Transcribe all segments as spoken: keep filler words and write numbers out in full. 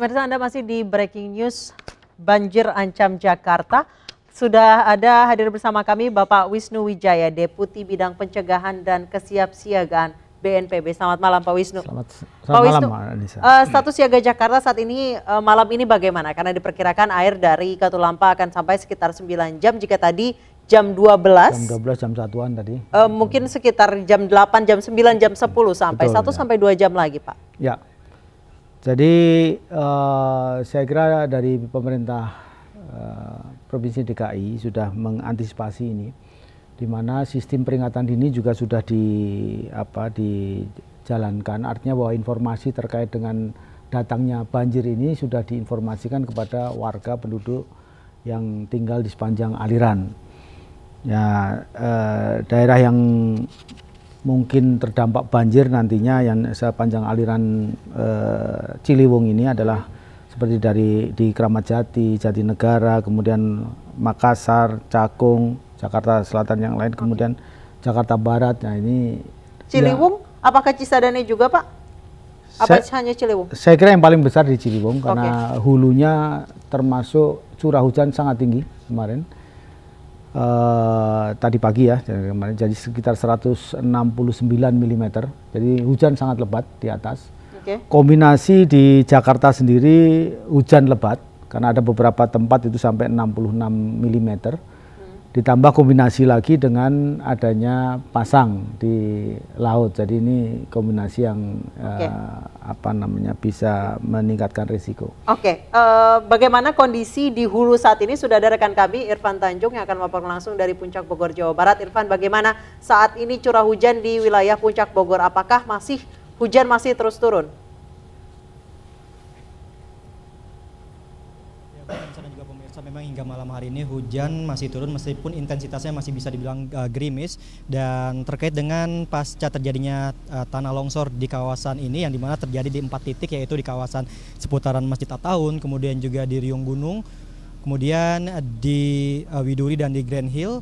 Pemirsa, Anda masih di Breaking News Banjir Ancam Jakarta. Sudah ada hadir bersama kami Bapak Wisnu Wijaya, Deputi Bidang Pencegahan dan Kesiapsiagaan B N P B. Selamat malam Pak Wisnu. Selamat, selamat Pak Wisnu, malam, uh, status siaga Jakarta saat ini uh, malam ini bagaimana? Karena diperkirakan air dari Katulampa akan sampai sekitar sembilan jam jika tadi jam dua belas. jam dua belas jam satuan tadi. Uh, mungkin sekitar jam delapan, jam sembilan, jam sepuluh sampai betul, satu ya. Sampai dua jam lagi Pak. Ya, jadi uh, saya kira dari pemerintah uh, Provinsi D K I sudah mengantisipasi ini, di mana sistem peringatan dini juga sudah di apa dijalankan, artinya bahwa informasi terkait dengan datangnya banjir ini sudah diinformasikan kepada warga penduduk yang tinggal di sepanjang aliran. Ya, eh, daerah yang mungkin terdampak banjir nantinya yang sepanjang aliran eh, Ciliwung ini adalah seperti dari di Kramat Jati, Jatinegara, kemudian Makassar, Cakung, Jakarta Selatan yang lain, kemudian Jakarta Barat. Nah ini Ciliwung, ya, apakah Cisadane juga Pak? Apa saya, hanya Ciliwung? Saya kira yang paling besar di Ciliwung karena okay. hulunya termasuk curah hujan sangat tinggi kemarin. Uh, tadi pagi ya, jadi kemarin jadi sekitar seratus enam puluh sembilan milimeter. Jadi hujan sangat lebat di atas. Okay. Kombinasi di Jakarta sendiri hujan lebat karena ada beberapa tempat itu sampai enam puluh enam milimeter. Ditambah kombinasi lagi dengan adanya pasang di laut, jadi ini kombinasi yang okay. uh, apa namanya bisa meningkatkan risiko. Oke, okay. uh, bagaimana kondisi di hulu saat ini? Sudah ada rekan kami Irfan Tanjung yang akan melaporkan langsung dari Puncak Bogor, Jawa Barat. Irfan, bagaimana saat ini curah hujan di wilayah Puncak Bogor? Apakah masih hujan masih terus turun? Memang hingga malam hari ini hujan masih turun meskipun intensitasnya masih bisa dibilang uh, gerimis, dan terkait dengan pasca terjadinya uh, tanah longsor di kawasan ini yang dimana terjadi di empat titik, yaitu di kawasan seputaran Masjid Attaun, kemudian juga di Riung Gunung, kemudian di uh, Widuri dan di Grand Hill.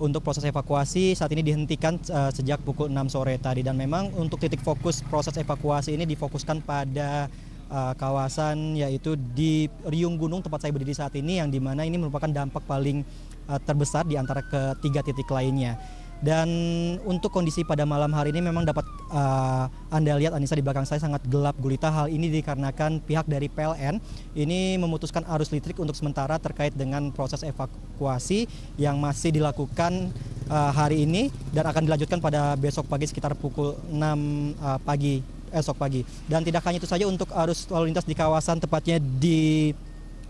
Untuk proses evakuasi saat ini dihentikan uh, sejak pukul enam sore tadi, dan memang untuk titik fokus proses evakuasi ini difokuskan pada Uh, kawasan yaitu di Riung Gunung tempat saya berdiri saat ini, yang dimana ini merupakan dampak paling uh, terbesar di antara ketiga titik lainnya. Dan untuk kondisi pada malam hari ini memang dapat uh, Anda lihat Anissa di belakang saya sangat gelap gulita. Hal ini dikarenakan pihak dari P L N ini memutuskan arus listrik untuk sementara terkait dengan proses evakuasi yang masih dilakukan uh, hari ini dan akan dilanjutkan pada besok pagi sekitar pukul enam uh, pagi esok pagi. Dan tidak hanya itu saja, untuk arus lalu lintas di kawasan tepatnya di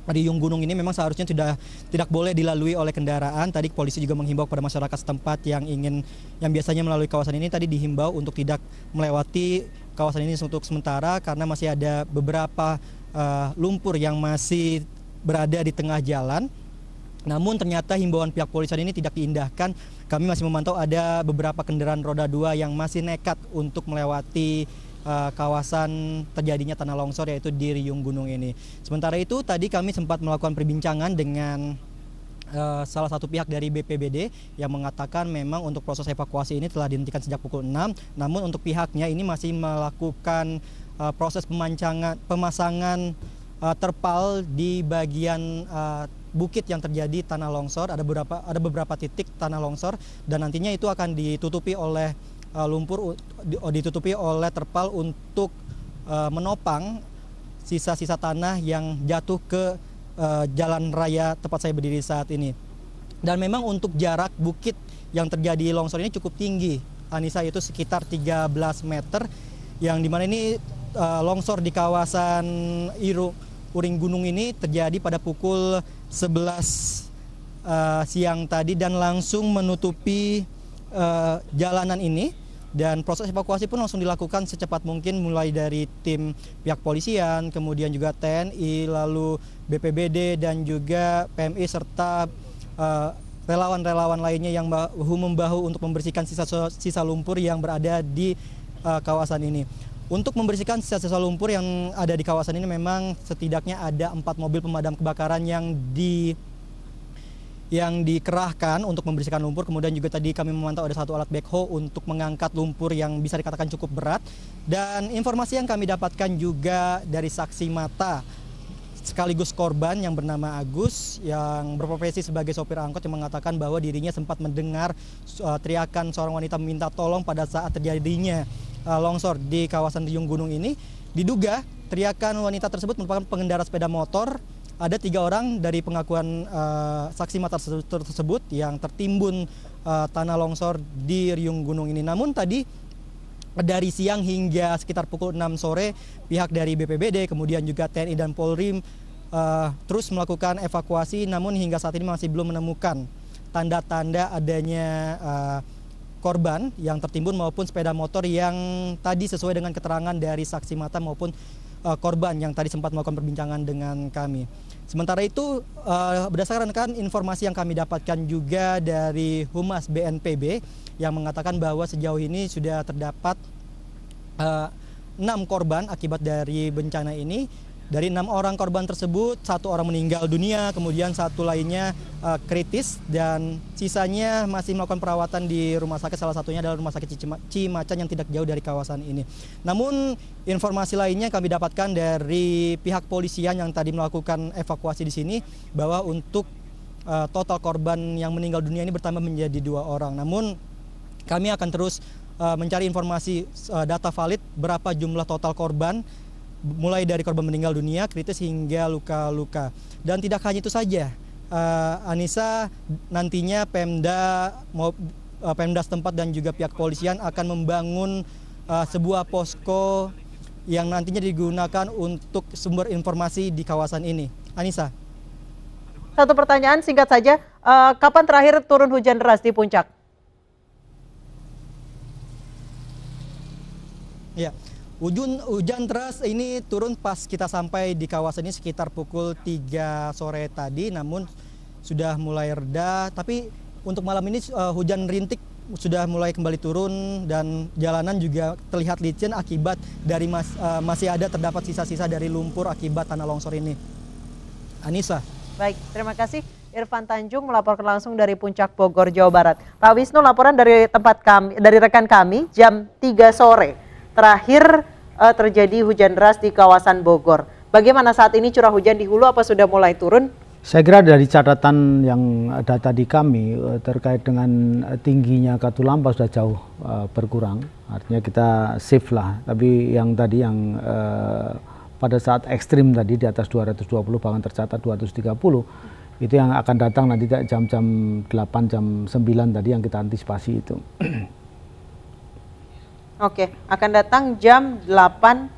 Riung Gunung ini memang seharusnya sudah tidak boleh dilalui oleh kendaraan. Tadi polisi juga menghimbau kepada masyarakat setempat yang ingin yang biasanya melalui kawasan ini, tadi dihimbau untuk tidak melewati kawasan ini untuk sementara karena masih ada beberapa uh, lumpur yang masih berada di tengah jalan. Namun ternyata himbauan pihak polisian ini tidak diindahkan. Kami masih memantau ada beberapa kendaraan roda dua yang masih nekat untuk melewati Uh, kawasan terjadinya tanah longsor yaitu di Riung Gunung ini. Sementara itu tadi kami sempat melakukan perbincangan dengan uh, salah satu pihak dari B P B D yang mengatakan memang untuk proses evakuasi ini telah dihentikan sejak pukul enam, namun untuk pihaknya ini masih melakukan uh, proses pemancangan, pemasangan uh, terpal di bagian uh, bukit yang terjadi tanah longsor. Ada beberapa ada beberapa titik tanah longsor dan nantinya itu akan ditutupi oleh lumpur, ditutupi oleh terpal untuk uh, menopang sisa-sisa tanah yang jatuh ke uh, jalan raya tempat saya berdiri saat ini. Dan memang untuk jarak bukit yang terjadi longsor ini cukup tinggi, Anissa, itu sekitar tiga belas meter, yang dimana ini uh, longsor di kawasan Iru, Uring Gunung ini terjadi pada pukul sebelas uh, siang tadi dan langsung menutupi uh, jalanan ini. Dan proses evakuasi pun langsung dilakukan secepat mungkin mulai dari tim pihak polisian, kemudian juga T N I, lalu B P B D dan juga P M I serta relawan-relawan uh, lainnya yang bahu-membahu untuk membersihkan sisa-sisa lumpur yang berada di uh, kawasan ini. Untuk membersihkan sisa-sisa lumpur yang ada di kawasan ini memang setidaknya ada empat mobil pemadam kebakaran yang di yang dikerahkan untuk membersihkan lumpur. Kemudian juga tadi kami memantau ada satu alat backhoe untuk mengangkat lumpur yang bisa dikatakan cukup berat. Dan informasi yang kami dapatkan juga dari saksi mata sekaligus korban yang bernama Agus yang berprofesi sebagai sopir angkot yang mengatakan bahwa dirinya sempat mendengar uh, teriakan seorang wanita meminta tolong pada saat terjadinya uh, longsor di kawasan Riung Gunung ini. Diduga teriakan wanita tersebut merupakan pengendara sepeda motor. Ada tiga orang dari pengakuan uh, saksi mata tersebut yang tertimbun uh, tanah longsor di Riung Gunung ini. Namun tadi dari siang hingga sekitar pukul enam sore pihak dari B P B D kemudian juga T N I dan Polri uh, terus melakukan evakuasi, namun hingga saat ini masih belum menemukan tanda-tanda adanya uh, korban yang tertimbun maupun sepeda motor yang tadi sesuai dengan keterangan dari saksi mata maupun uh, korban yang tadi sempat melakukan perbincangan dengan kami. Sementara itu uh, berdasarkan informasi yang kami dapatkan juga dari Humas B N P B yang mengatakan bahwa sejauh ini sudah terdapat uh, enam korban akibat dari bencana ini. Dari enam orang korban tersebut, satu orang meninggal dunia, kemudian satu lainnya uh, kritis, dan sisanya masih melakukan perawatan di rumah sakit. Salah satunya adalah rumah sakit Cimacan yang tidak jauh dari kawasan ini. Namun informasi lainnya kami dapatkan dari pihak polisian yang tadi melakukan evakuasi di sini, bahwa untuk uh, total korban yang meninggal dunia ini bertambah menjadi dua orang. Namun kami akan terus uh, mencari informasi uh, data valid berapa jumlah total korban, mulai dari korban meninggal dunia, kritis hingga luka-luka. Dan tidak hanya itu saja, uh, Anissa, nantinya Pemda, mau, uh, Pemda setempat dan juga pihak kepolisian akan membangun uh, sebuah posko yang nantinya digunakan untuk sumber informasi di kawasan ini. Anissa. Satu pertanyaan singkat saja, uh, kapan terakhir turun hujan deras di Puncak? Ya, hujan, hujan deras ini turun pas kita sampai di kawasan ini sekitar pukul tiga sore tadi, namun sudah mulai reda. Tapi untuk malam ini uh, hujan rintik sudah mulai kembali turun dan jalanan juga terlihat licin akibat dari mas, uh, masih ada terdapat sisa-sisa dari lumpur akibat tanah longsor ini. Anissa. Baik, terima kasih. Irfan Tanjung melaporkan langsung dari Puncak Bogor, Jawa Barat. Pak Wisnu, laporan dari tempat kami, dari rekan kami jam tiga sore. Terakhir eh, terjadi hujan deras di kawasan Bogor. Bagaimana saat ini curah hujan di hulu, apa sudah mulai turun? Saya kira dari catatan yang data di kami terkait dengan tingginya Katulampa sudah jauh uh, berkurang. Artinya kita safe lah. Tapi yang tadi yang uh, pada saat ekstrim tadi di atas dua ratus dua puluh bahkan tercatat dua ratus tiga puluh itu yang akan datang nanti jam-jam delapan jam sembilan tadi yang kita antisipasi itu. Oke, akan datang jam delapan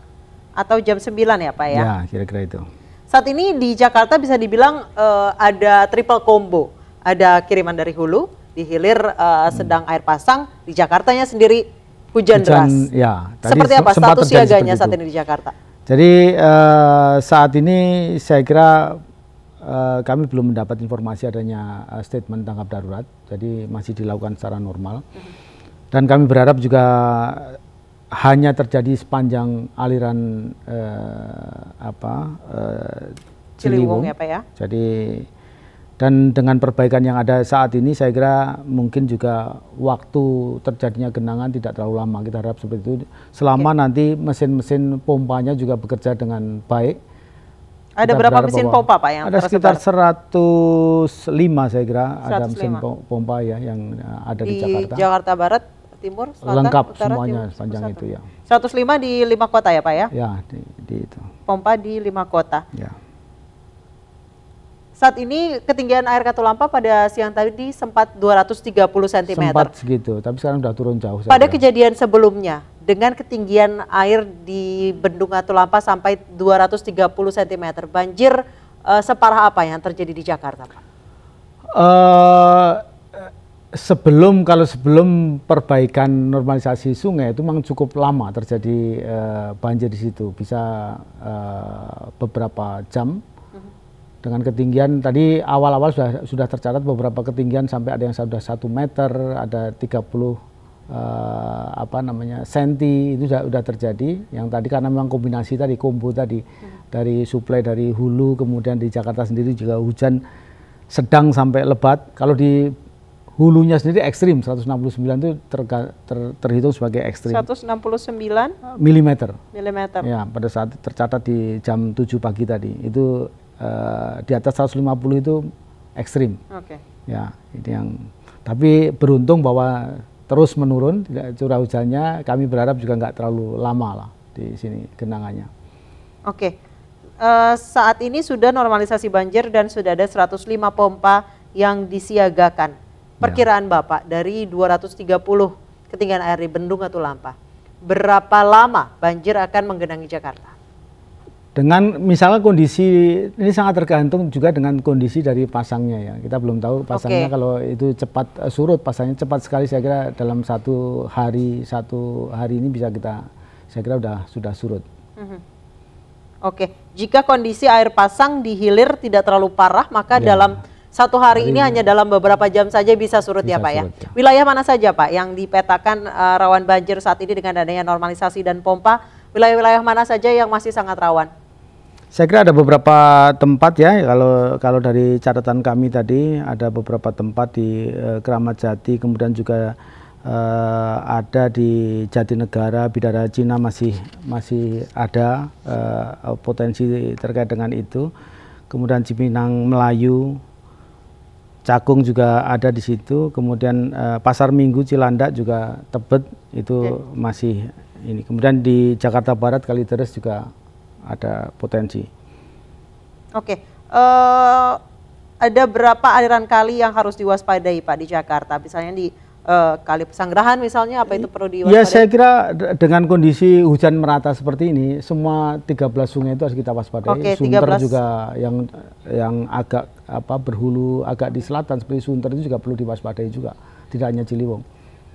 atau jam sembilan ya Pak ya? Ya, kira-kira itu. Saat ini di Jakarta bisa dibilang uh, ada triple combo. Ada kiriman dari hulu, di hilir uh, sedang hmm. air pasang, di Jakartanya sendiri hujan, hujan deras. Ya, tadi seperti apa status siaganya saat ini di Jakarta? Jadi uh, saat ini saya kira uh, kami belum mendapat informasi adanya uh, statement tanggap darurat. Jadi masih dilakukan secara normal. Hmm. Dan kami berharap juga hanya terjadi sepanjang aliran eh, apa eh, Ciliwung, Ciliwung ya Pak ya. Jadi dan dengan perbaikan yang ada saat ini saya kira mungkin juga waktu terjadinya genangan tidak terlalu lama, kita harap seperti itu. Selama Oke. nanti mesin-mesin pompanya juga bekerja dengan baik. Ada kita berapa mesin pompa Pak yang ada tersebar? Sekitar seratus lima saya kira seratus lima. Ada mesin pompa ya yang ada di, di Jakarta. Jakarta Barat, Timur, Selatan, lengkap Utara, semuanya Timur, panjang itu ya. seratus lima di lima kota ya Pak ya? Ya, di, di itu. Pompa di lima kota. Ya. Saat ini ketinggian air Katulampa pada siang tadi sempat dua ratus tiga puluh sentimeter. Sempat segitu, tapi sekarang sudah turun jauh. Pada kira. Kejadian sebelumnya, dengan ketinggian air di Bendung Katulampa sampai dua ratus tiga puluh sentimeter, banjir uh, separah apa yang terjadi di Jakarta, Pak? Uh, sebelum kalau sebelum perbaikan normalisasi sungai itu memang cukup lama terjadi uh, banjir di situ, bisa uh, beberapa jam. Dengan ketinggian tadi awal-awal sudah sudah tercatat beberapa ketinggian sampai ada yang sudah satu meter, ada tiga puluh uh, apa namanya senti itu sudah, sudah terjadi. Yang tadi karena memang kombinasi tadi kombo tadi hmm. dari suplai dari hulu, kemudian di Jakarta sendiri juga hujan sedang sampai lebat. Kalau di hulunya sendiri ekstrim, seratus enam puluh sembilan itu ter, ter, terhitung sebagai ekstrim. seratus enam puluh sembilan milimeter. Milimeter. Ya, pada saat tercatat di jam tujuh pagi tadi, itu uh, di atas seratus lima puluh itu ekstrim. Oke. Okay. Ya, ini yang. Tapi beruntung bahwa terus menurun, tidak curah hujannya. Kami berharap juga nggak terlalu lama lah di sini genangannya. Oke, okay. uh, saat ini sudah normalisasi banjir dan sudah ada seratus lima pompa yang disiagakan. Perkiraan ya. Bapak dari dua ratus tiga puluh ketinggian air di Bendung Katulampa, berapa lama banjir akan menggenangi Jakarta? Dengan misalnya kondisi ini sangat tergantung juga dengan kondisi dari pasangnya ya. Kita belum tahu pasangnya okay. Kalau itu cepat surut, pasangnya cepat sekali, saya kira dalam satu hari satu hari ini bisa kita, saya kira sudah sudah surut. Mm-hmm. Oke, okay. Jika kondisi air pasang di hilir tidak terlalu parah, maka ya. dalam Satu hari, hari ini, ini hanya dalam beberapa jam saja bisa surut bisa ya Pak surut, ya? ya. Wilayah mana saja Pak yang dipetakan uh, rawan banjir saat ini dengan adanya normalisasi dan pompa? Wilayah-wilayah mana saja yang masih sangat rawan? Saya kira ada beberapa tempat ya, kalau kalau dari catatan kami tadi ada beberapa tempat di uh, Kramat Jati, kemudian juga uh, ada di Jatinegara, Bidara Cina masih masih ada uh, potensi terkait dengan itu. Kemudian Cipinang, Melayu, Cakung juga ada di situ, kemudian uh, Pasar Minggu, Cilandak juga, Tebet itu okay. masih ini. Kemudian di Jakarta Barat, Kalideres juga ada potensi. Oke, okay. uh, ada berapa aliran kali yang harus diwaspadai Pak di Jakarta? Misalnya di uh, Kali Pesanggrahan misalnya, apa itu perlu diwaspadai? Ya saya kira dengan kondisi hujan merata seperti ini, semua tiga belas sungai itu harus kita waspadai. Okay, Sunter tiga belas juga yang yang agak apa berhulu agak di selatan seperti Sunter itu juga perlu diwaspadai juga, tidak hanya Ciliwung.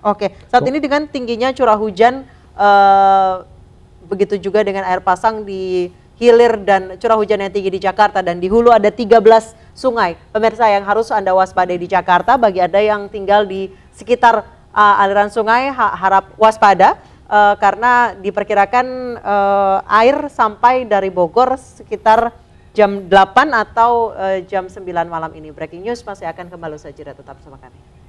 Oke, saat so, ini dengan tingginya curah hujan eh, begitu juga dengan air pasang di hilir dan curah hujan yang tinggi di Jakarta dan di hulu ada tiga belas sungai pemirsa yang harus Anda waspadai di Jakarta. Bagi Anda yang tinggal di sekitar uh, aliran sungai ha harap waspada uh, karena diperkirakan uh, air sampai dari Bogor sekitar jam delapan atau uh, jam sembilan malam ini. Breaking news masih akan kembali saja, tetap bersama kami.